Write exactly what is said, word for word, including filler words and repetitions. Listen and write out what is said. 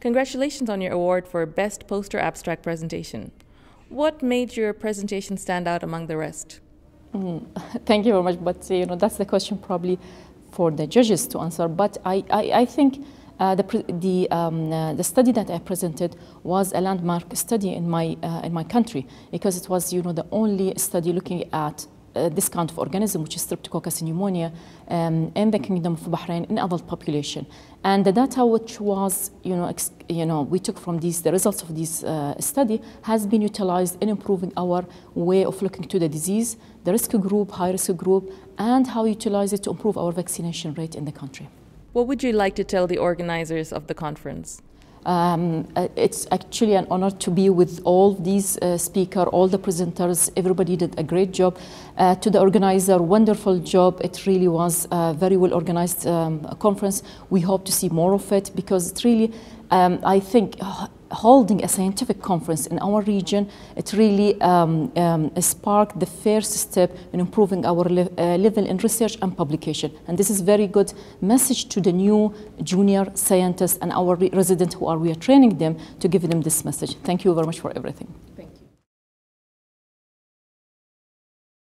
Congratulations on your award for Best Poster Abstract Presentation. What made your presentation stand out among the rest? Mm, thank you very much, but you know, that's the question probably for the judges to answer, but I, I, I think uh, the, the, um, uh, the study that I presented was a landmark study in my, uh, in my country, because it was you know, the only study looking at Uh, this kind of organism, which is Streptococcus pneumoniae, um, in the Kingdom of Bahrain in adult population, and the data which was, you know, ex you know, we took from these the results of this uh, study has been utilized in improving our way of looking to the disease, the risk group, high risk group, and how we utilize it to improve our vaccination rate in the country. What would you like to tell the organizers of the conference? Um, it's actually an honor to be with all these uh, speakers, all the presenters. Everybody did a great job. Uh, to the organizer, wonderful job. It really was a very well organized um, conference. We hope to see more of it, because it really, um, I think, holding a scientific conference in our region, it really um, um, sparked the first step in improving our le uh, level in research and publication. And this is very good message to the new junior scientists and our re residents who are, we are training them to give them this message. Thank you very much for everything.